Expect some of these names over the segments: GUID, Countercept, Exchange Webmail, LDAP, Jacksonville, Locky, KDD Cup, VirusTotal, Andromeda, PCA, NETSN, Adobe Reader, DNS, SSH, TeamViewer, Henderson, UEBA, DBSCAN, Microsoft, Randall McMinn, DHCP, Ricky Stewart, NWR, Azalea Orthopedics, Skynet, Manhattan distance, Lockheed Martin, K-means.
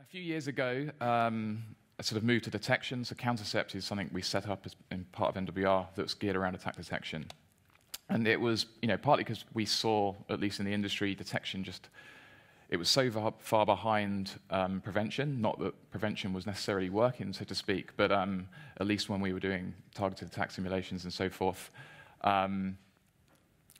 a few years ago, I sort of moved to detection. So Countercept is something we set up as in part of NWR that was geared around attack detection. And it was, you know, partly because we saw, at least in the industry, detection just, it was so far behind prevention, not that prevention was necessarily working, so to speak, but at least when we were doing targeted attack simulations and so forth,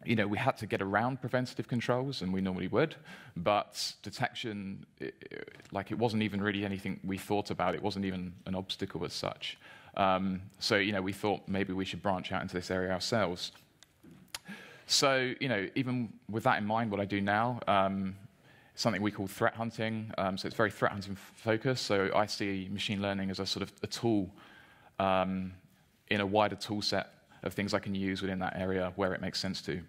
you know, we had to get around preventative controls, and we normally would, but detection, it wasn't even really anything we thought about. It wasn't even an obstacle as such. So, you know, we thought maybe we should branch out into this area ourselves. So, you know, even with that in mind, what I do now, something we call threat hunting. So it's very threat hunting focused. So I see machine learning as a sort of a tool in a wider tool set of things I can use within that area where it makes sense to.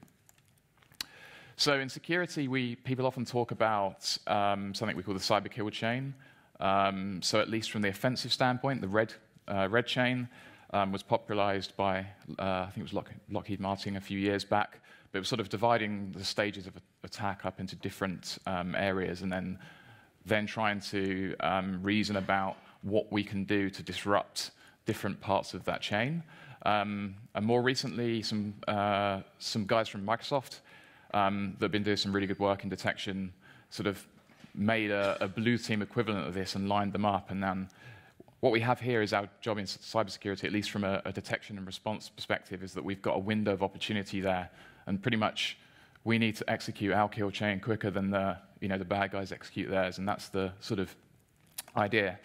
So in security, people often talk about something we call the cyber kill chain. So at least from the offensive standpoint, the red chain was popularized by, I think it was Lockheed Martin a few years back. But it was sort of dividing the stages of attack up into different areas, and then trying to reason about what we can do to disrupt different parts of that chain. And more recently, some guys from Microsoft that have been doing some really good work in detection sort of made a blue team equivalent of this and lined them up. And then what we have here is our job in cybersecurity, at least from a detection and response perspective, is that we've got a window of opportunity there, and pretty much we need to execute our kill chain quicker than the bad guys execute theirs, and that's the sort of idea.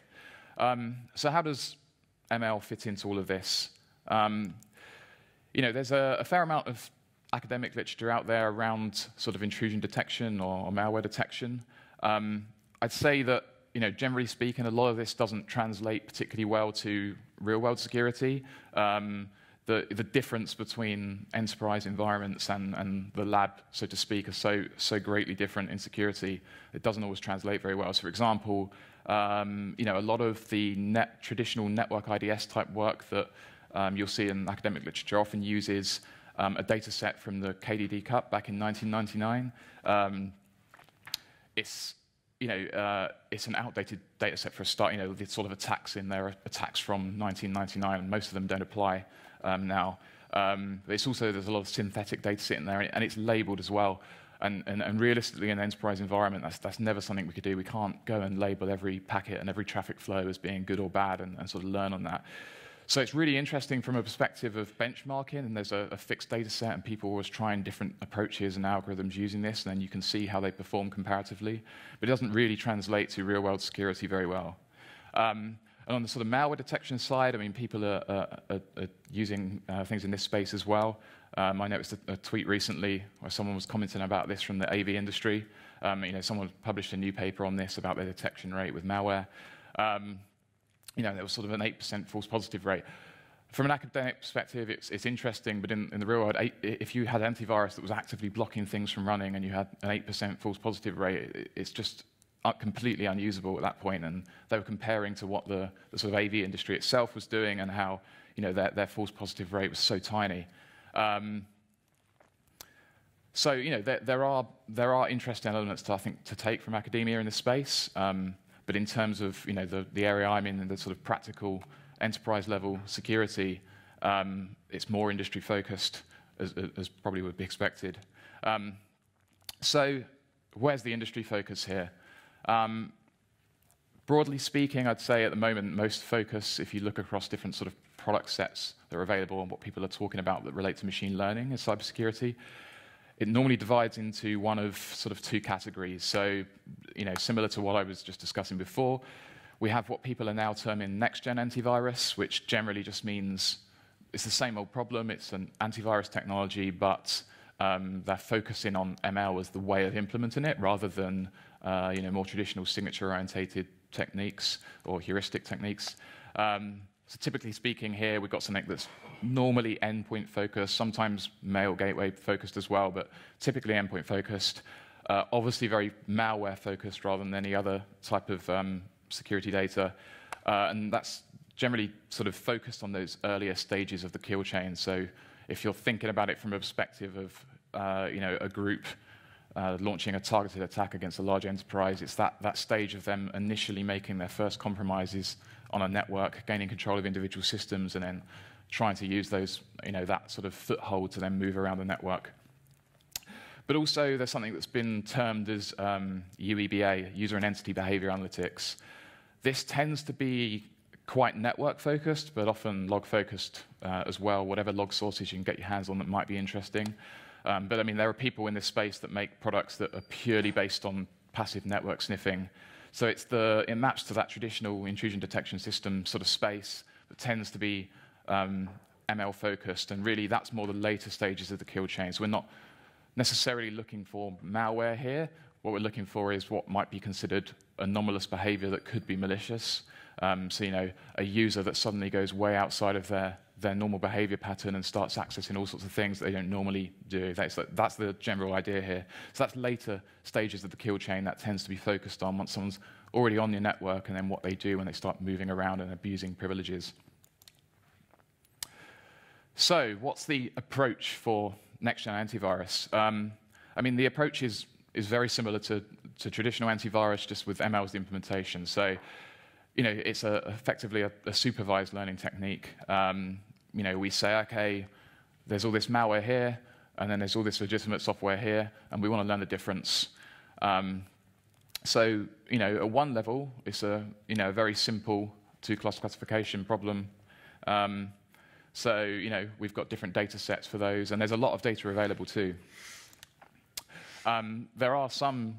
So how does ML fit into all of this? You know, there's a fair amount of academic literature out there around sort of intrusion detection or malware detection. I'd say that, you know, generally speaking, a lot of this doesn't translate particularly well to real-world security. The difference between enterprise environments and the lab, so to speak, are so greatly different in security. It doesn't always translate very well. So, for example, you know, a lot of the traditional network IDS type work that you'll see in academic literature often uses a data set from the KDD Cup back in 1999. It's an outdated data set for a start. You know, the sort of attacks in there are attacks from 1999, and most of them don't apply now. It's also, there's a lot of synthetic data set in there, and it's labeled as well. And realistically, in an enterprise environment, that's never something we could do. We can't go and label every packet and every traffic flow as being good or bad and sort of learn on that. So it's really interesting from a perspective of benchmarking, and there's a fixed data set, and people always trying different approaches and algorithms using this, and then you can see how they perform comparatively. But it doesn't really translate to real-world security very well. And on the sort of malware detection side, I mean, people are using things in this space as well. I noticed a tweet recently where someone was commenting about this from the AV industry. You know, someone published a new paper on this about their detection rate with malware. You know, there was sort of an 8% false positive rate. From an academic perspective, it's interesting, but in the real world, if you had antivirus that was actively blocking things from running and you had an 8% false positive rate, it's just completely unusable at that point. And they were comparing to what the sort of AV industry itself was doing and how, you know, their false positive rate was so tiny. So, you know, there are interesting elements to, I think, to take from academia in this space. But in terms of, you know, the area I'm in, the sort of practical enterprise-level security, it's more industry-focused, as probably would be expected. So where's the industry focus here? Broadly speaking, I'd say at the moment, most focus, if you look across different sort of product sets that are available and what people are talking about that relate to machine learning and cybersecurity, it normally divides into one of sort of two categories. So, you know, similar to what I was just discussing before, we have what people are now terming next-gen antivirus, which generally just means it's the same old problem. It's an antivirus technology, but they're focusing on ML as the way of implementing it rather than, you know, more traditional signature-orientated techniques or heuristic techniques. So typically speaking here, we've got something that's normally endpoint focused, sometimes mail gateway focused as well, but typically endpoint focused, obviously very malware focused rather than any other type of security data. And that's generally sort of focused on those earlier stages of the kill chain. So if you're thinking about it from a perspective of, you know, a group launching a targeted attack against a large enterprise. It's that stage of them initially making their first compromises on a network, gaining control of individual systems, and then trying to use those, that sort of foothold to then move around the network. But also, there's something that's been termed as UEBA, User and Entity Behavior Analytics. This tends to be quite network-focused, but often log-focused as well, whatever log sources you can get your hands on that might be interesting. But I mean, there are people in this space that make products that are purely based on passive network sniffing. So it maps to that traditional intrusion detection system sort of space that tends to be ML-focused, and really that's more the later stages of the kill chain. So we're not necessarily looking for malware here. What we're looking for is what might be considered anomalous behavior that could be malicious. So a user that suddenly goes way outside of their normal behavior pattern and starts accessing all sorts of things that they don't normally do. That's the general idea here. So that's later stages of the kill chain that tends to be focused on once someone's already on your network, and then what they do when they start moving around and abusing privileges. So what's the approach for next-gen antivirus? I mean, the approach is very similar to traditional antivirus, just with ML as the implementation. So it's effectively a supervised learning technique. We say, okay, there's all this malware here, and then there's all this legitimate software here, and we want to learn the difference. So, at one level, it's a very simple two-class classification problem. So, we've got different data sets for those, and there's a lot of data available too. There are some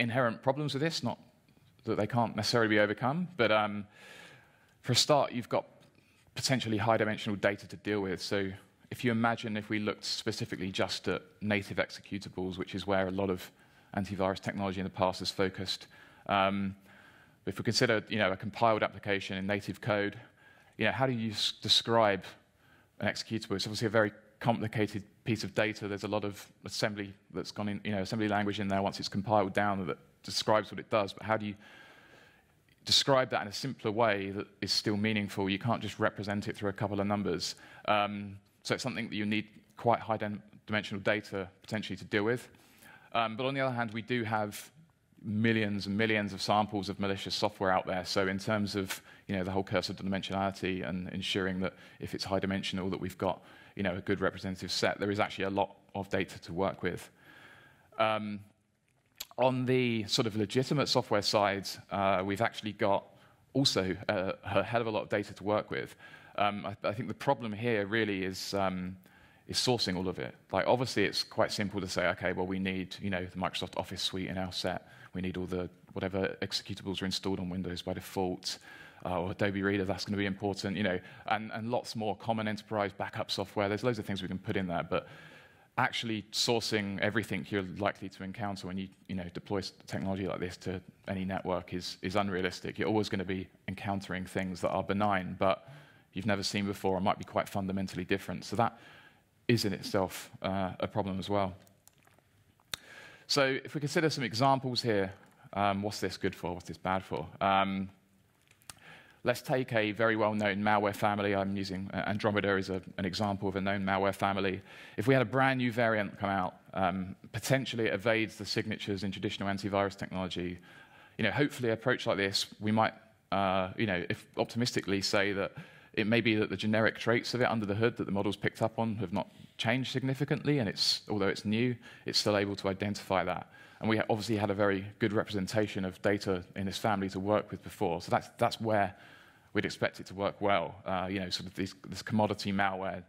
inherent problems with this, not that they can't necessarily be overcome, but for a start, you've got potentially high-dimensional data to deal with. So if you imagine if we looked specifically just at native executables, which is where a lot of antivirus technology in the past is focused, if we consider a compiled application in native code, how do you describe an executable? It's obviously a very complicated piece of data. There's a lot of assembly that's gone in, assembly language in there once it's compiled down that describes what it does. But how do you describe that in a simpler way that is still meaningful? You can't just represent it through a couple of numbers. So it's something that you need quite high-dimensional data potentially to deal with. But on the other hand, we do have millions and millions of samples of malicious software out there. So in terms of the whole curse of dimensionality and ensuring that if it's high-dimensional that we've got a good representative set, there is actually a lot of data to work with. On the sort of legitimate software side, we've actually got also a hell of a lot of data to work with. I think the problem here really is sourcing all of it. Like obviously, it's quite simple to say, okay, well we need the Microsoft Office suite in our set. We need all the whatever executables are installed on Windows by default. Or Adobe Reader, that's going to be important, and lots more common enterprise backup software. There's loads of things we can put in there, but actually sourcing everything you're likely to encounter when you, deploy technology like this to any network is unrealistic. You're always going to be encountering things that are benign, but you've never seen before and might be quite fundamentally different. So that is in itself a problem as well. So if we consider some examples here, what's this good for? What's this bad for? Let's take a very well-known malware family. I'm using Andromeda as an example of a known malware family. If we had a brand new variant come out, potentially it evades the signatures in traditional antivirus technology. Hopefully, an approach like this, we might, if optimistically say that it may be that the generic traits of it under the hood that the models picked up on have not changed significantly, and although it's new, it's still able to identify that. And we obviously had a very good representation of data in this family to work with before, so that's where we'd expect it to work well, sort of this commodity malware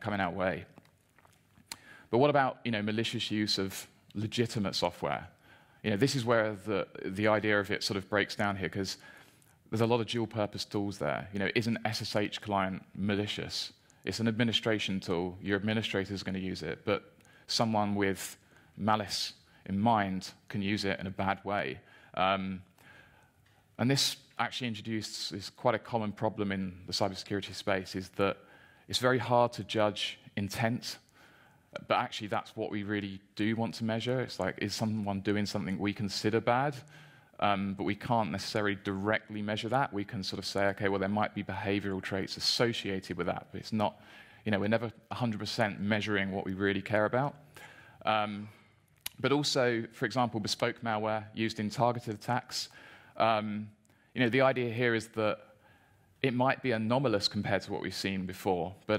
coming our way. But what about, malicious use of legitimate software? This is where the idea of it sort of breaks down here, because there's a lot of dual-purpose tools there. Is an SSH client malicious? It's an administration tool. Your administrator is going to use it, but someone with malice in mind can use it in a bad way. And this actually is quite a common problem in the cybersecurity space, is that it's very hard to judge intent, but actually that's what we really do want to measure. It's like, is someone doing something we consider bad? But we can't necessarily directly measure that. We can sort of say, okay, well, there might be behavioral traits associated with that, but it's not, we're never 100% measuring what we really care about. but also, for example, bespoke malware used in targeted attacks. The idea here is that it might be anomalous compared to what we've seen before, but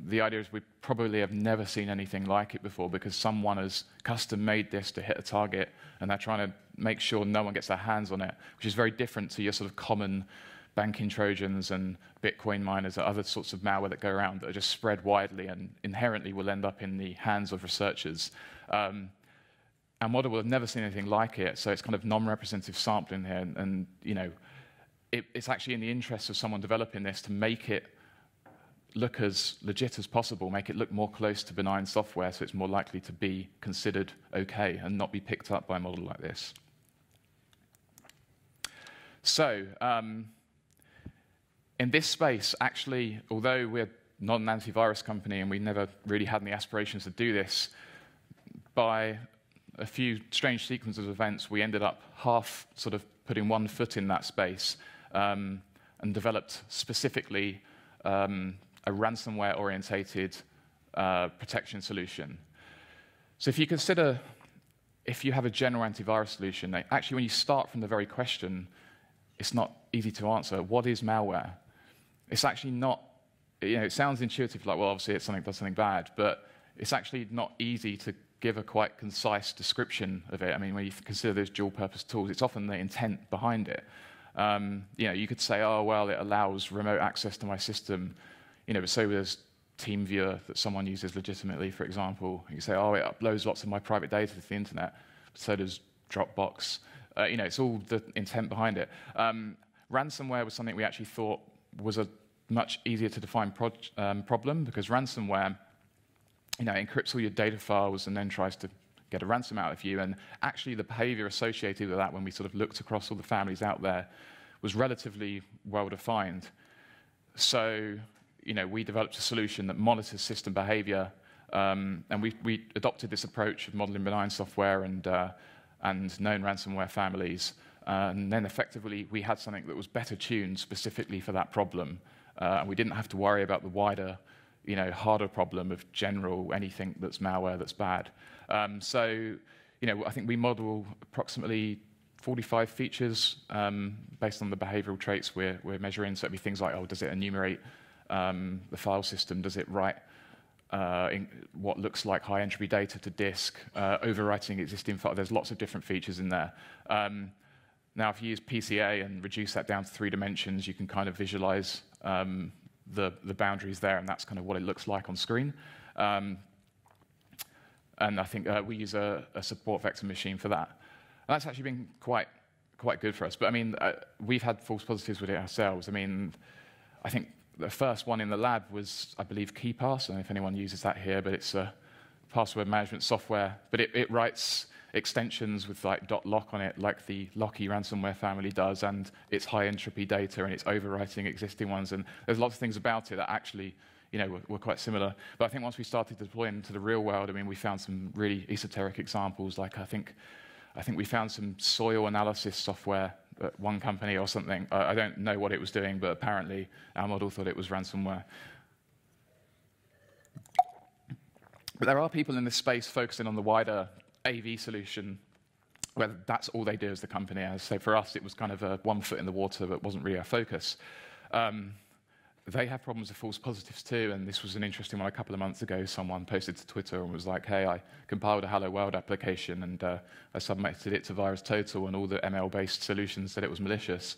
the idea is we probably have never seen anything like it before because someone has custom-made this to hit a target, and they're trying to make sure no one gets their hands on it, which is very different to your sort of common banking Trojans and Bitcoin miners and other sorts of malware that go around that are just spread widely and inherently will end up in the hands of researchers. Our model will have never seen anything like it, so it's kind of non-representative sampling here, and it's actually in the interest of someone developing this to make it look as legit as possible, make it look more close to benign software so it's more likely to be considered okay and not be picked up by a model like this. So, in this space, actually, although we're not an antivirus company and we never really had any aspirations to do this, by a few strange sequences of events, we ended up half sort of putting one foot in that space and developed specifically a ransomware-orientated protection solution. So if you consider if you have a general antivirus solution, actually when you start from the very question, it's not easy to answer. What is malware? It's actually not, it sounds intuitive, like, well, obviously it's something that does something bad, but it's actually not easy to give a quite concise description of it. I mean, when you consider those dual-purpose tools, it's often the intent behind it. You could say, oh, well, it allows remote access to my system, but so there's TeamViewer that someone uses legitimately, for example. You could say, oh, it uploads lots of my private data to the internet, so does Dropbox. It's all the intent behind it. Ransomware was something we actually thought was a much easier to define problem, because ransomware encrypts all your data files and then tries to get a ransom out of you. And actually the behavior associated with that, when we sort of looked across all the families out there, was relatively well-defined. So we developed a solution that monitors system behavior, and we adopted this approach of modeling benign software and known ransomware families. And then effectively, we had something that was better tuned specifically for that problem. And we didn't have to worry about the wider, harder problem of general anything that's malware that's bad. I think we model approximately 45 features based on the behavioral traits we're measuring. So it'd be things like, oh, does it enumerate the file system? Does it write in what looks like high entropy data to disk, overwriting existing file? There's lots of different features in there. Now, if you use PCA and reduce that down to 3 dimensions, you can kind of visualize the boundaries there, and that's kind of what it looks like on screen. And I think we use a support vector machine for that. And that's actually been quite good for us. But I mean, we've had false positives with it ourselves. I mean, I think the first one in the lab was, I believe, KeyPass. I don't know if anyone uses that here, but it's a password management software. But it writes extensions with like .lock on it, like the Locky ransomware family does, and it's high entropy data, and it's overwriting existing ones. And there's lots of things about it that actually were quite similar. But I think once we started deploying to the real world, I mean, we found some really esoteric examples. Like I think we found some soil analysis software at one company or something. I don't know what it was doing, but apparently our model thought it was ransomware. But there are people in this space focusing on the wider AV solution, where that's all they do as the company. As I say, for us, it was kind of a one foot in the water, but wasn't really our focus. They have problems with false positives too, and this was an interesting one. A couple of months ago, someone posted to Twitter and was like, hey, I compiled a Hello World application, and I submitted it to VirusTotal, and all the ML-based solutions said it was malicious.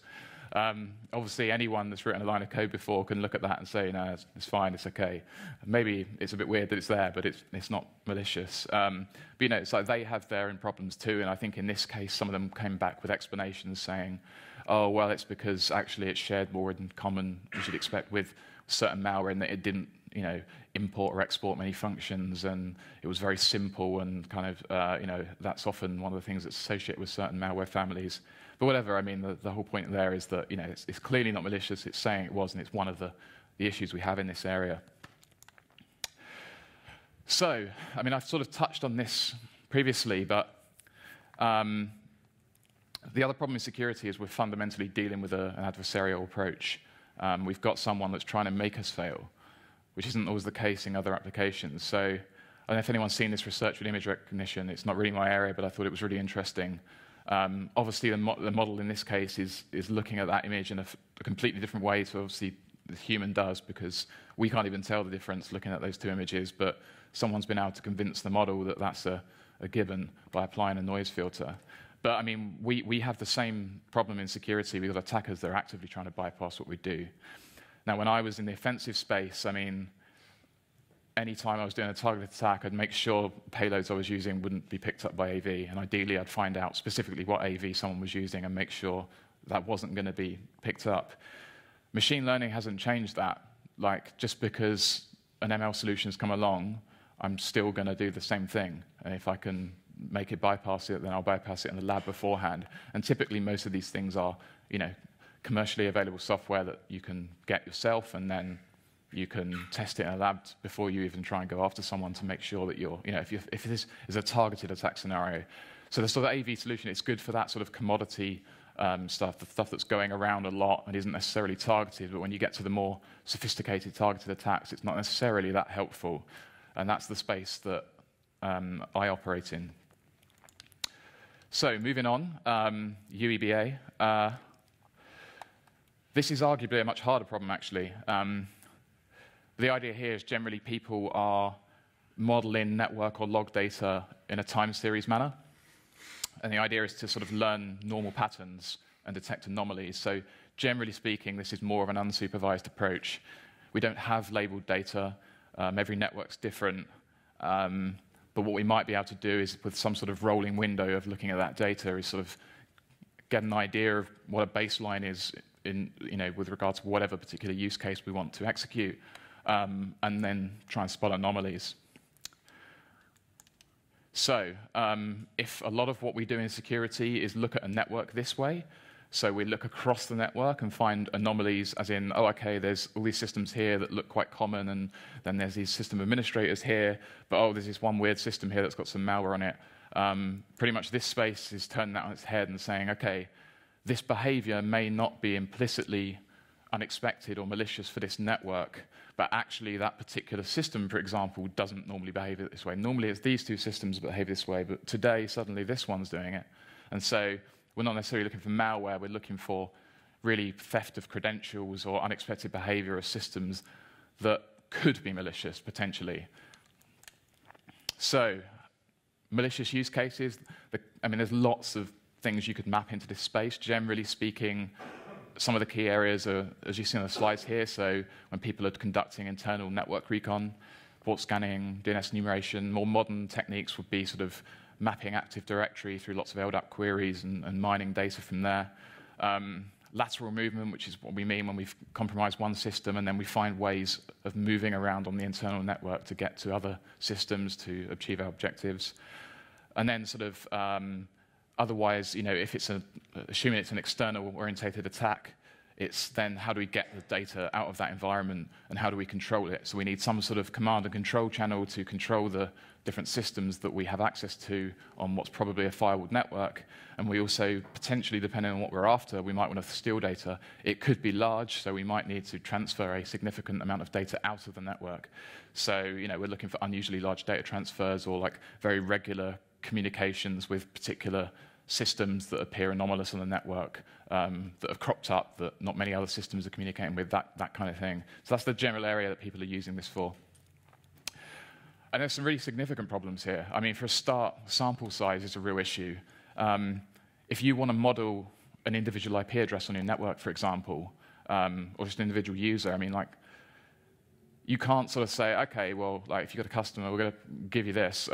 Obviously, anyone that's written a line of code before can look at that and say, no, it's fine, it's okay. Maybe it's a bit weird that it's there, but it's not malicious. But it's like they have their own problems too, and I think in this case, some of them came back with explanations saying, oh, well, it's because actually it's shared more in common, you should expect, with certain malware, in that it didn't, import or export many functions, and it was very simple, and kind of, that's often one of the things that's associated with certain malware families. But whatever, I mean, the whole point there is that, it's clearly not malicious, it's saying it was, and it's one of the issues we have in this area. So, I mean, I've sort of touched on this previously, but the other problem in security is we're fundamentally dealing with an adversarial approach. We've got someone that's trying to make us fail, which isn't always the case in other applications. So I don't know if anyone's seen this research with image recognition. It's not really my area, but I thought it was really interesting. Obviously, the model in this case is looking at that image in a completely different way to obviously the human does, because we can't even tell the difference looking at those two images, but someone's been able to convince the model that that's a given by applying a noise filter. But I mean, we have the same problem in security because attackers, they're actively trying to bypass what we do. Now, when I was in the offensive space, I mean, anytime I was doing a targeted attack, I'd make sure payloads I was using wouldn't be picked up by AV, and ideally I'd find out specifically what AV someone was using and make sure that wasn't going to be picked up. Machine learning hasn't changed that. Like, just because an ML solution's come along, I'm still going to do the same thing, and if I can make it bypass it, then I'll bypass it in the lab beforehand. And typically, most of these things are, you know, commercially available software that you can get yourself, and then you can test it in a lab before you even try and go after someone to make sure that you're, you know, if this is a targeted attack scenario. So the sort of AV solution, it's good for that sort of commodity stuff, the stuff that's going around a lot and isn't necessarily targeted, but when you get to the more sophisticated targeted attacks, it's not necessarily that helpful. And that's the space that I operate in. So moving on, UEBA. This is arguably a much harder problem, actually. The idea here is generally people are modeling network or log data in a time series manner. And the idea is to sort of learn normal patterns and detect anomalies. So generally speaking, this is more of an unsupervised approach. We don't have labeled data. Every network's different. But what we might be able to do is, with some sort of rolling window of looking at that data, is sort of get an idea of what a baseline is in, you know, with regards to whatever particular use case we want to execute. And then try and spot anomalies. So if a lot of what we do in security is look at a network this way, so we look across the network and find anomalies as in, oh, okay, there's all these systems here that look quite common, and then there's these system administrators here, but oh, there's this one weird system here that's got some malware on it. Pretty much this space is turning that on its head and saying, okay, this behavior may not be implicitly unexpected or malicious for this network, but actually that particular system, for example, doesn't normally behave this way. Normally it's these two systems that behave this way, but today suddenly this one's doing it. And so we're not necessarily looking for malware, we're looking for really theft of credentials or unexpected behavior of systems that could be malicious, potentially. So malicious use cases, I mean, there's lots of things you could map into this space. Generally speaking, some of the key areas are, as you see on the slides here, so when people are conducting internal network recon, port scanning, DNS enumeration, more modern techniques would be sort of mapping Active Directory through lots of LDAP queries and mining data from there. Lateral movement, which is what we mean when we've compromised one system and then we find ways of moving around on the internal network to get to other systems to achieve our objectives. And then sort of otherwise, you know, if it's assuming it's an external-orientated attack, it's then how do we get the data out of that environment and how do we control it? So we need some sort of command and control channel to control the different systems that we have access to on what's probably a firewalled network. And we also, potentially, depending on what we're after, we might want to steal data. It could be large, so we might need to transfer a significant amount of data out of the network. So, you know, we're looking for unusually large data transfers or like very regular communications with particular systems that appear anomalous on the network that have cropped up that not many other systems are communicating with, that kind of thing. So that's the general area that people are using this for. And there's some really significant problems here. I mean, for a start, sample size is a real issue. If you want to model an individual IP address on your network, for example, or just an individual user, I mean, like, you can't sort of say, okay, well, like, if you've got a customer, we're going to give you this.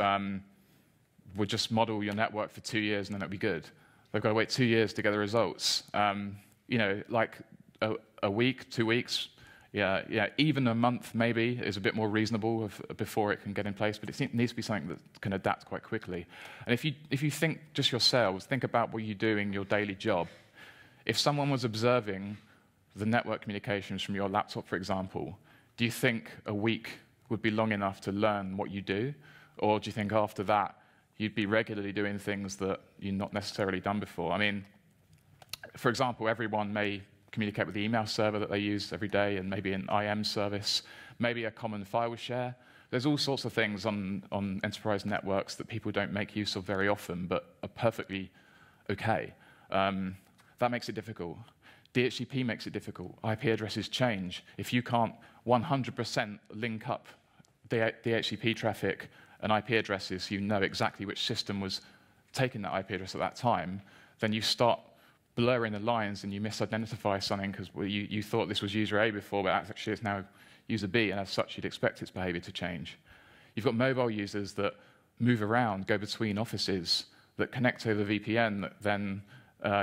We'll just model your network for 2 years and then it'll be good. They've got to wait 2 years to get the results. You know, like a week, 2 weeks, yeah, even a month maybe is a bit more reasonable before it can get in place, but it needs to be something that can adapt quite quickly. And if you think just yourselves, think about what you do in your daily job. If someone was observing the network communications from your laptop, for example, do you think a week would be long enough to learn what you do? Or do you think after that, you'd be regularly doing things that you've not necessarily done before? I mean, for example, everyone may communicate with the email server that they use every day and maybe an IM service, maybe a common file share. There's all sorts of things on enterprise networks that people don't make use of very often, but are perfectly okay. That makes it difficult. DHCP makes it difficult. IP addresses change. If you can't 100% link up DHCP traffic and IP addresses, so you know exactly which system was taking that IP address at that time, then you start blurring the lines and you misidentify something because you thought this was user A before, but actually it's now user B, and as such you'd expect its behavior to change. You've got mobile users that move around, go between offices, that connect over VPN, that then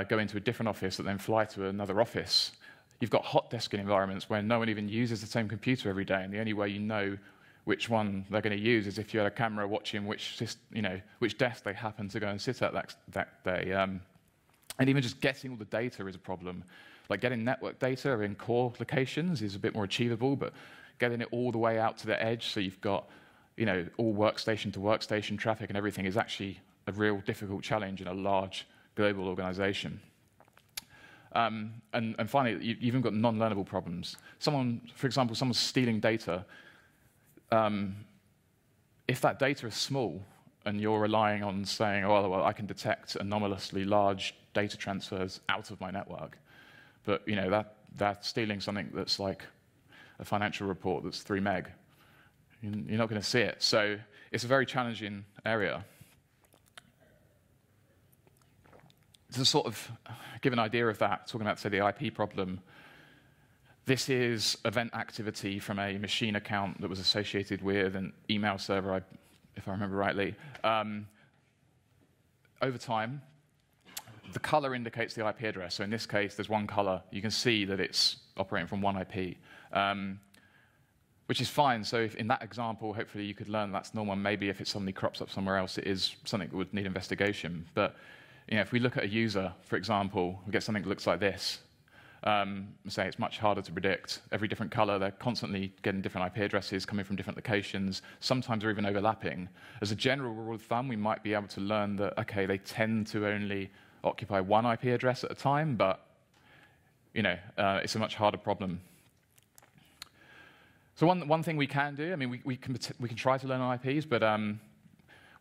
go into a different office, that then fly to another office. You've got hot desking environments where no one even uses the same computer every day, and the only way you know which one they're going to use is if you had a camera watching which desk they happen to go and sit at that day. And even just getting all the data is a problem. Like getting network data in core locations is a bit more achievable, but getting it all the way out to the edge, so you've got all workstation to workstation traffic and everything, is actually a real difficult challenge in a large global organization. And finally, you've even got non-learnable problems. For example, someone's stealing data. If that data is small and you're relying on saying, oh, well, I can detect anomalously large data transfers out of my network, but that's stealing something that's like a financial report that's 3 meg. You're not going to see it. So it's a very challenging area. To sort of give an idea of that, talking about, say, the IP problem, this is event activity from a machine account that was associated with an email server, if I remember rightly. Over time, the color indicates the IP address. So in this case, there's one color. You can see that it's operating from one IP, which is fine. So if in that example, hopefully you could learn that's normal. Maybe if it suddenly crops up somewhere else, it is something that would need investigation. But if we look at a user, for example, we get something that looks like this. Say it's much harder to predict. Every different color, they're constantly getting different IP addresses coming from different locations. Sometimes they're even overlapping. As a general rule of thumb, we might be able to learn that, okay, they tend to only occupy one IP address at a time, but it's a much harder problem. So one thing we can do, we can try to learn IPs, but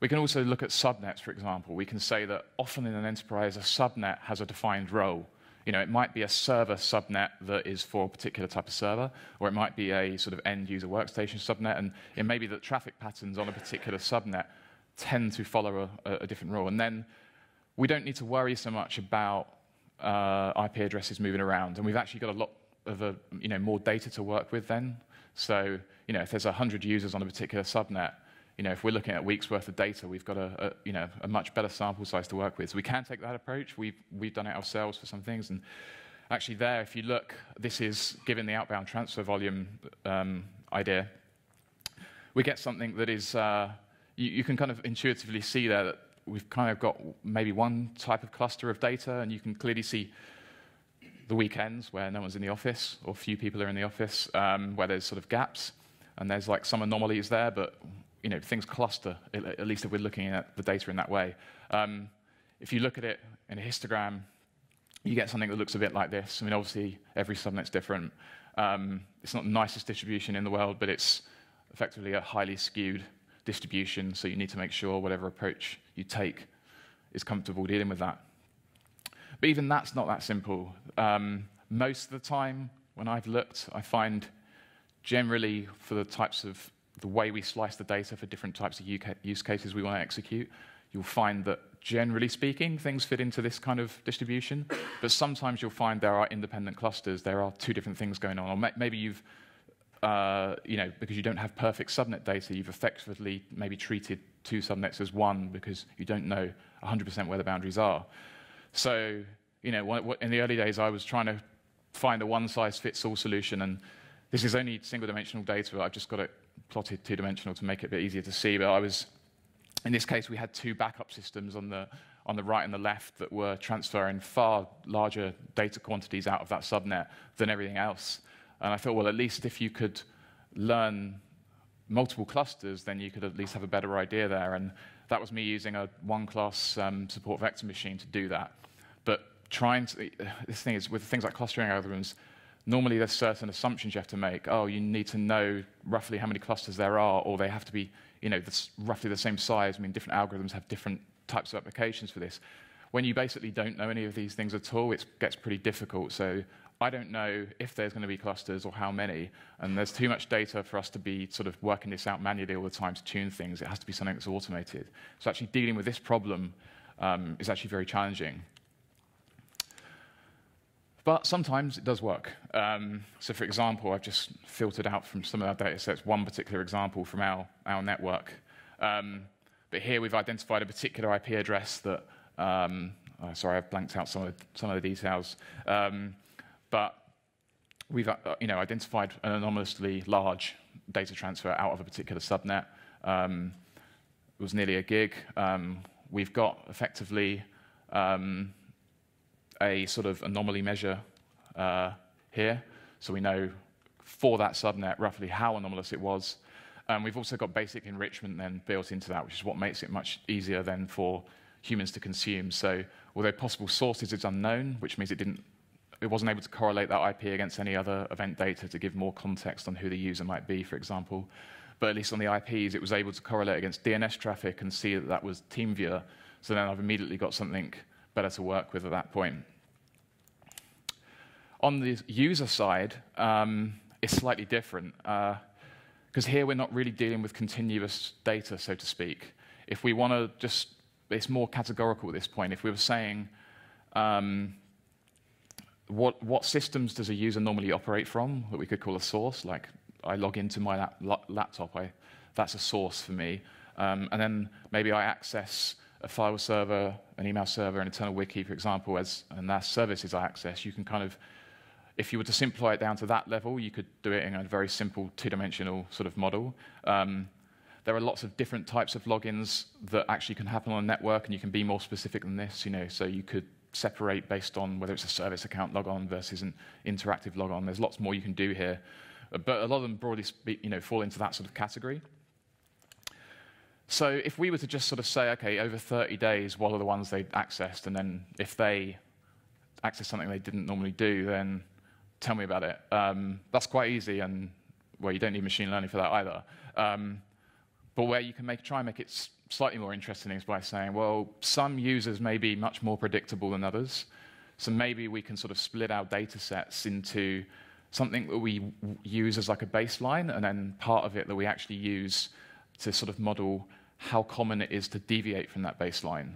we can also look at subnets, for example. We can say that often in an enterprise, a subnet has a defined role. It might be a server subnet that is for a particular type of server, or it might be a sort of end-user workstation subnet, and it may be that traffic patterns on a particular subnet tend to follow a different rule. And then we don't need to worry so much about IP addresses moving around, and we've actually got a lot of more data to work with then. So if there's 100 users on a particular subnet, if we're looking at a week's worth of data, we've got a much better sample size to work with. So we can take that approach. We've done it ourselves for some things. And actually there, if you look, this is given the outbound transfer volume idea. We get something that is, you can kind of intuitively see there that we've kind of got maybe one type of cluster of data, and you can clearly see the weekends where no one's in the office, or few people are in the office, where there's sort of gaps. And there's like some anomalies there, but things cluster, at least if we're looking at the data in that way. If you look at it in a histogram, you get something that looks a bit like this. Obviously, every subnet's different. It's not the nicest distribution in the world, but it's effectively a highly skewed distribution, so you need to make sure whatever approach you take is comfortable dealing with that. But even that's not that simple. Most of the time, when I've looked, I find generally for the types of the way we slice the data for different types of use cases we want to execute, you'll find that, generally speaking, things fit into this kind of distribution. But sometimes you'll find there are independent clusters. There are two different things going on. Or maybe you've, because you don't have perfect subnet data, you've effectively maybe treated two subnets as one because you don't know 100% where the boundaries are. So, in the early days, I was trying to find a one-size-fits-all solution, and this is only single-dimensional data, but I've just got it plotted two-dimensional to make it a bit easier to see. But in this case, we had two backup systems on the right and the left that were transferring far larger data quantities out of that subnet than everything else. And I thought, well, at least if you could learn multiple clusters, then you could at least have a better idea there. And that was me using a one-class support vector machine to do that. But this thing is, with things like clustering algorithms, Normally, there's certain assumptions you have to make. Oh, you need to know roughly how many clusters there are, or they have to be, roughly the same size. I mean, different algorithms have different types of applications for this. When you basically don't know any of these things at all, it gets pretty difficult. So I don't know if there's going to be clusters or how many. And there's too much data for us to be sort of working this out manually all the time to tune things. It has to be something that's automated. So actually dealing with this problem is actually very challenging. But sometimes it does work. So for example, I've just filtered out from some of our data sets one particular example from our network. But here we've identified a particular IP address that, sorry, I've blanked out some of the details. But we've identified an anomalously large data transfer out of a particular subnet. It was nearly a gig. We've got effectively a sort of anomaly measure here. So we know for that subnet roughly how anomalous it was. And we've also got basic enrichment then built into that, which is what makes it much easier then for humans to consume. So although possible sources is unknown, which means it wasn't able to correlate that IP against any other event data to give more context on who the user might be, for example. But at least on the IPs, it was able to correlate against DNS traffic and see that that was TeamViewer. So then I've immediately got something better to work with at that point. On the user side, it's slightly different, because here we're not really dealing with continuous data, so to speak. If we want to just, it's more categorical at this point. If we were saying, what systems does a user normally operate from that we could call a source, like I log into my laptop, that's a source for me. And then maybe I access a file server, an email server, an internal wiki, for example, and that's services I access. You can kind of, if you were to simplify it down to that level, you could do it in a very simple two-dimensional sort of model. There are lots of different types of logins that actually can happen on a network, and you can be more specific than this, so you could separate based on whether it's a service account logon versus an interactive logon. There's lots more you can do here. But a lot of them broadly fall into that sort of category. So if we were to just sort of say, okay, over 30 days, what are the ones they accessed? And then if they access something they didn't normally do, then tell me about it. That's quite easy, and well, you don't need machine learning for that either. But where you can try and make it slightly more interesting is by saying, well, some users may be much more predictable than others. So maybe we can sort of split our data sets into something that we use as like a baseline, and then part of it that we actually use to sort of model how common it is to deviate from that baseline.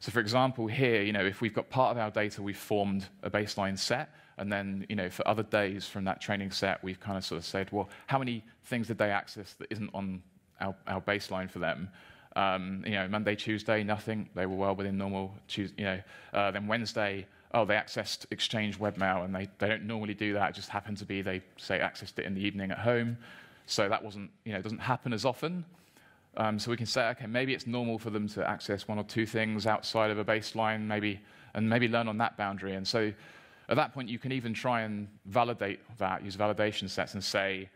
So for example, here, if we've got part of our data, we've formed a baseline set, and then, for other days from that training set, we've kind of sort of said, well, how many things did they access that isn't on our baseline for them? Monday, Tuesday, nothing. They were well within normal. Then Wednesday, oh, they accessed Exchange Webmail, and they don't normally do that. It just happened to be they, say, accessed it in the evening at home. So that wasn't, it doesn't happen as often. So we can say, okay, maybe it's normal for them to access one or two things outside of a baseline, and maybe learn on that boundary. And so at that point, you can even try and validate that, use validation sets, and say,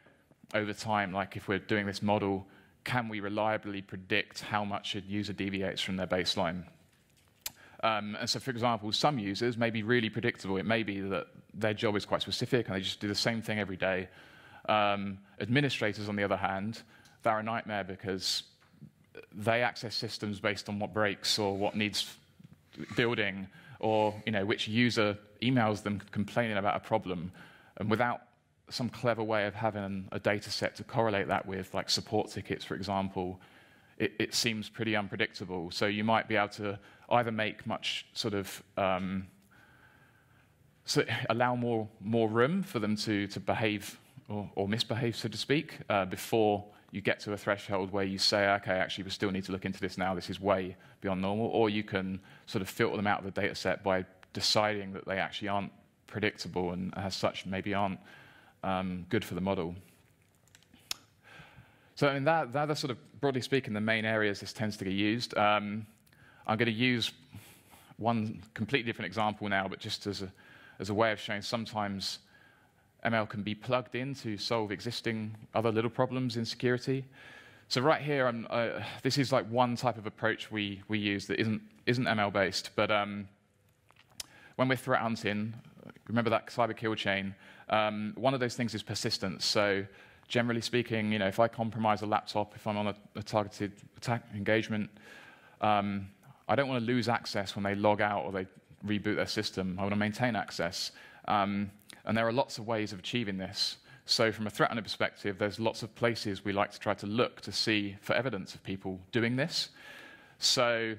over time, like if we're doing this model, can we reliably predict how much a user deviates from their baseline? And so, for example, some users may be really predictable. It may be that their job is quite specific, and they just do the same thing every day. Administrators, on the other hand, they're a nightmare because they access systems based on what breaks or what needs building, or which user emails them complaining about a problem. And without some clever way of having a data set to correlate that with, like support tickets, for example, it seems pretty unpredictable. So you might be able to either make much sort of allow more room for them to behave or misbehave, so to speak, before you get to a threshold where you say, okay, actually, we still need to look into this now. This is way beyond normal. Or you can sort of filter them out of the data set by deciding that they actually aren't predictable and as such maybe aren't good for the model. So I mean, that are sort of, broadly speaking, the main areas this tends to get used. I'm going to use one completely different example now, but just as a way of showing sometimes ML can be plugged in to solve existing other little problems in security. So right here, this is like one type of approach we use that isn't ML-based. But when we're threat hunting, Remember that cyber kill chain. One of those things is persistence. So generally speaking, if I compromise a laptop, if I'm on a targeted attack engagement, I don't want to lose access when they log out or they reboot their system. I want to maintain access. And there are lots of ways of achieving this. So from a threat hunter perspective, there's lots of places we like to try to look to see for evidence of people doing this. So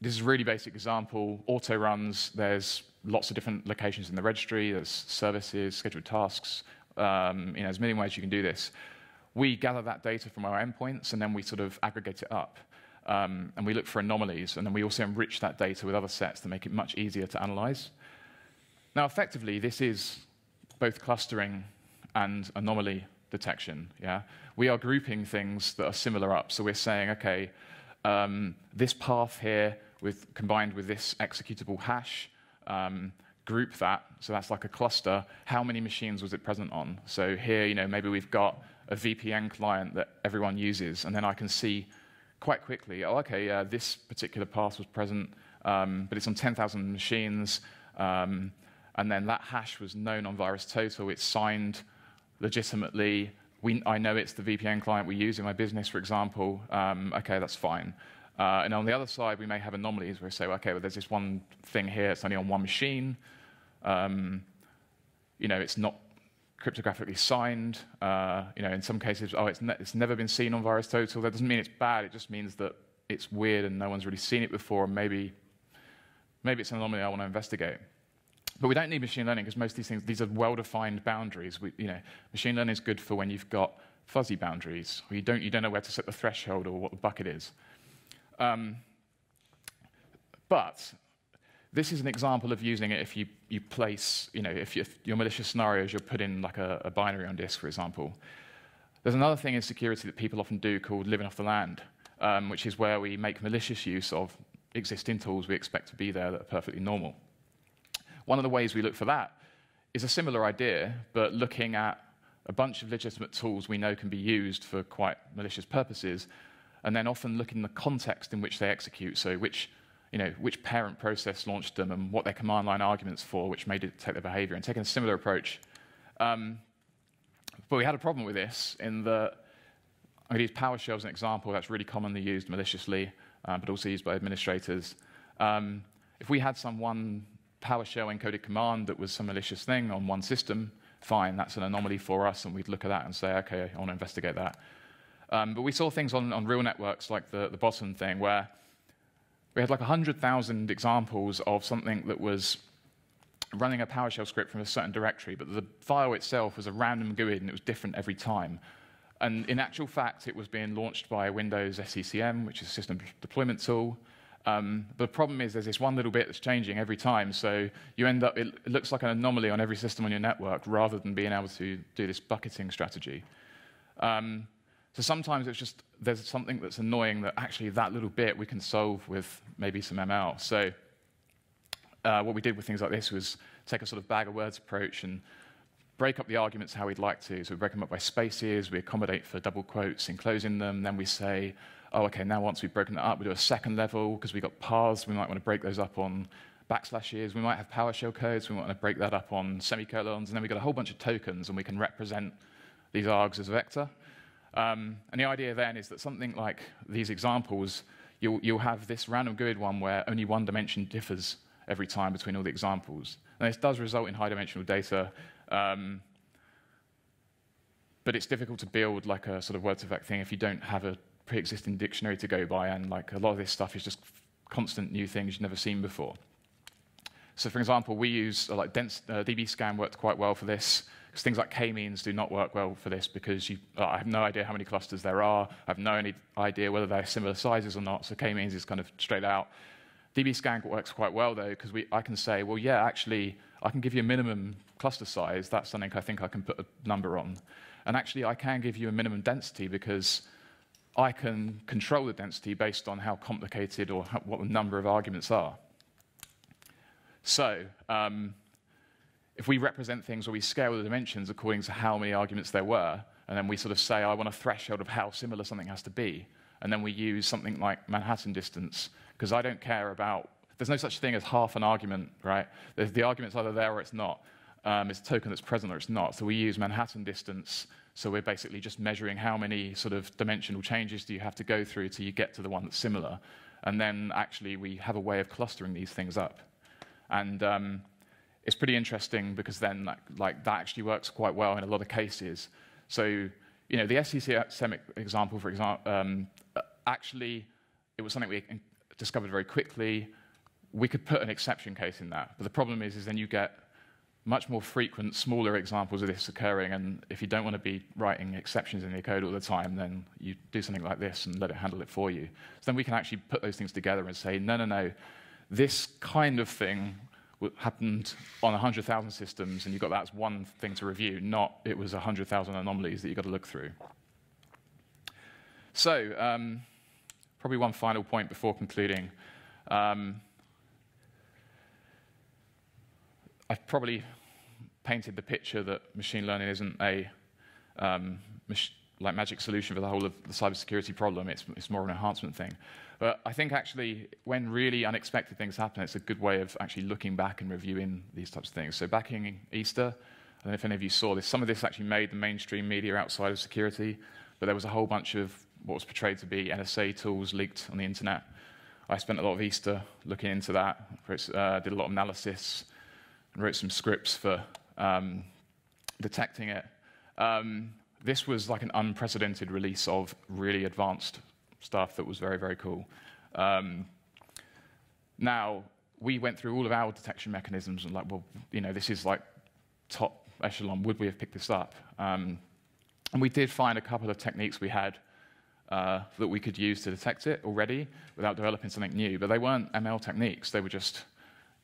this is a really basic example. Auto runs, there's lots of different locations in the registry. There's services, scheduled tasks. There's a million ways you can do this. We gather that data from our endpoints, and then we sort of aggregate it up. And we look for anomalies. And then we also enrich that data with other sets to make it much easier to analyze. Now, effectively, this is both clustering and anomaly detection. Yeah? We are grouping things that are similar up. So we're saying, OK, this path here combined with this executable hash, group that. So that's like a cluster. How many machines was it present on? So here, maybe we've got a VPN client that everyone uses. And then I can see quite quickly, oh, OK, this particular path was present, but it's on 10,000 machines. And then that hash was known on VirusTotal. It's signed legitimately. I know it's the VPN client we use in my business, for example. OK, that's fine. And on the other side, we may have anomalies where we say, OK, well, there's this one thing here. It's only on one machine. It's not cryptographically signed. In some cases, oh, it's never been seen on VirusTotal. That doesn't mean it's bad. It just means that it's weird and no one's really seen it before. And maybe it's an anomaly I want to investigate. But we don't need machine learning because most of these things, these are well-defined boundaries. Machine learning is good for when you've got fuzzy boundaries, where you don't know where to set the threshold or what the bucket is. But this is an example of using it if you place, if your malicious scenarios, you'll put in like a binary on disk, for example. There's another thing in security that people often do called living off the land, which is where we make malicious use of existing tools we expect to be there that are perfectly normal. One of the ways we look for that is a similar idea, but looking at a bunch of legitimate tools we know can be used for quite malicious purposes, and then often look in the context in which they execute, so which parent process launched them and what their command line arguments for, which may dictate their behavior, and taking a similar approach. But we had a problem with this in that I'm going to use PowerShell as an example that's really commonly used maliciously, but also used by administrators. If we had someone PowerShell encoded command that was some malicious thing on one system, fine, that's an anomaly for us, and we'd look at that and say, OK, I want to investigate that. But we saw things on real networks, like the bottom thing, where we had like 100,000 examples of something that was running a PowerShell script from a certain directory, but the file itself was a random GUID, and it was different every time. And in actual fact, it was being launched by Windows SCCM, which is a system deployment tool. The problem is there's this one little bit that's changing every time, so you end up, it looks like an anomaly on every system on your network rather than being able to do this bucketing strategy. So sometimes it's just there's something that's annoying that actually that little bit we can solve with maybe some ML. So what we did with things like this was take a sort of bag of words approach and break up the arguments how we'd like to. So we break them up by spaces, we accommodate for double quotes in closing them, then we say, oh, OK, now once we've broken that up, we do a second level, because we've got paths. We might want to break those up on backslashes. We might have PowerShell codes. We might want to break that up on semicolons. And then we've got a whole bunch of tokens, and we can represent these args as a vector. And the idea then is that something like these examples, you'll have this random GUID one where only one dimension differs every time between all the examples. And this does result in high-dimensional data. But it's difficult to build like a sort of word-to-vec thing if you don't have a pre-existing dictionary to go by, and like a lot of this stuff is just constant new things you've never seen before. So, for example, we use like DBSCAN worked quite well for this, because things like K-means do not work well for this because I have no idea how many clusters there are. I have no idea whether they're similar sizes or not. So K-means is kind of straight out. DBSCAN works quite well though because I can say, well, yeah, actually, I can give you a minimum cluster size. That's something I think I can put a number on, and actually, I can give you a minimum density because I can control the density based on how complicated or what the number of arguments are. So if we represent things or we scale the dimensions according to how many arguments there were, and then we sort of say, I want a threshold of how similar something has to be, and then we use something like Manhattan distance, because I don't care about There's no such thing as half an argument, right? The argument's either there or it's not. It's a token that's present or it's not. So we use Manhattan distance. So we're basically just measuring how many sort of dimensional changes do you have to go through till you get to the one that's similar. And then actually we have a way of clustering these things up. And it's pretty interesting because then that actually works quite well in a lot of cases. So you know, the SCCM example, for example, actually it was something we discovered very quickly. We could put an exception case in that. But the problem is then you get much more frequent, smaller examples of this occurring. And if you don't want to be writing exceptions in your code all the time, then you do something like this and let it handle it for you. So then we can actually put those things together and say, no, no, no, this kind of thing happened on 100,000 systems, and you got that as one thing to review, not it was 100,000 anomalies that you've got to look through. So probably one final point before concluding. I've probably painted the picture that machine learning isn't a magic solution for the whole of the cybersecurity problem. It's more an enhancement thing. But I think actually when really unexpected things happen, it's a good way of actually looking back and reviewing these types of things. So back in Easter, I don't know if any of you saw this, some of this actually made the mainstream media outside of security, but there was a whole bunch of what was portrayed to be NSA tools leaked on the internet. I spent a lot of Easter looking into that, did a lot of analysis, and wrote some scripts for detecting it. This was like an unprecedented release of really advanced stuff that was very, very cool. Now, we went through all of our detection mechanisms and like, well, you know, this is like top echelon. Would we have picked this up? And we did find a couple of techniques we had that we could use to detect it already without developing something new. But they weren't ML techniques. They were just,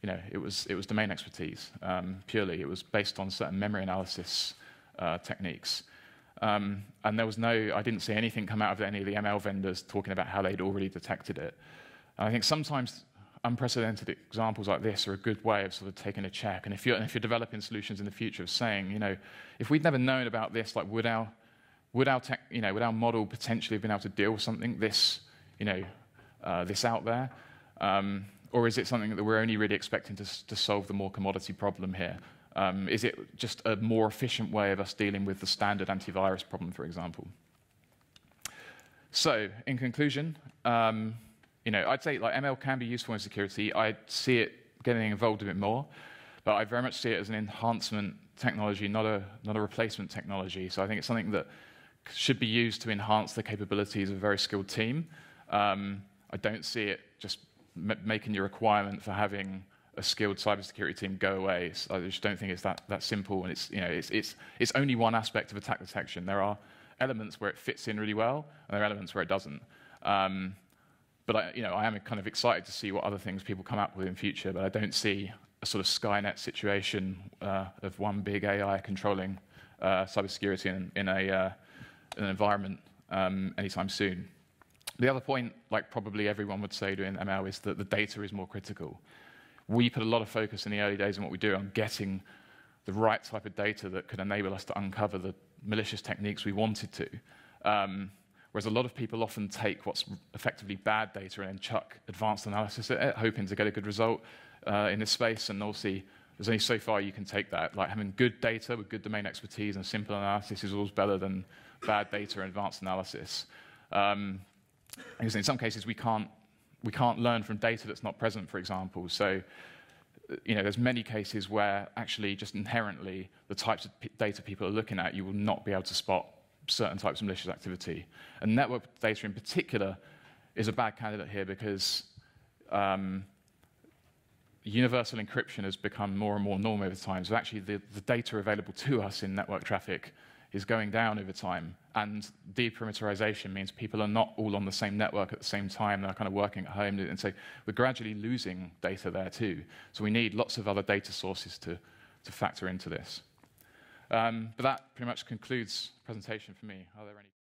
you know, it was domain expertise purely. It was based on certain memory analysis techniques. And there was I didn't see anything come out of any of the ML vendors talking about how they'd already detected it. And I think sometimes unprecedented examples like this are a good way of sort of taking a check. And if you're developing solutions in the future of saying, you know, if we'd never known about this, like would our model potentially have been able to deal with something this out there? Or is it something that we're only really expecting to solve the more commodity problem here? Is it just a more efficient way of us dealing with the standard antivirus problem, for example? So, in conclusion, you know, I'd say like ML can be useful in security. I see it getting involved a bit more, but I very much see it as an enhancement technology, not a replacement technology. So I think it's something that should be used to enhance the capabilities of a very skilled team. I don't see it just making your requirement for having a skilled cybersecurity team go away. I just don't think it's that simple, and it's only one aspect of attack detection. There are elements where it fits in really well, and there are elements where it doesn't. But I am kind of excited to see what other things people come up with in future. But I don't see a sort of Skynet situation of one big AI controlling cybersecurity in an environment anytime soon. The other point, like probably everyone would say doing ML, is that the data is more critical. We put a lot of focus in the early days on what we do on getting the right type of data that could enable us to uncover the malicious techniques we wanted to. Whereas a lot of people often take what's effectively bad data and then chuck advanced analysis at it, hoping to get a good result in this space. And obviously, there's only so far you can take that. Like having good data with good domain expertise and simple analysis is always better than bad data and advanced analysis. Because in some cases, we can't learn from data that's not present, for example. So, you know, there's many cases where actually just inherently the types of data people are looking at, you will not be able to spot certain types of malicious activity. And network data in particular is a bad candidate here because universal encryption has become more and more norm over time. So actually the data available to us in network traffic is going down over time. And deperimeterization means people are not all on the same network at the same time. They're kind of working at home. And so we're gradually losing data there too. So we need lots of other data sources to factor into this. But that pretty much concludes the presentation for me. Are there any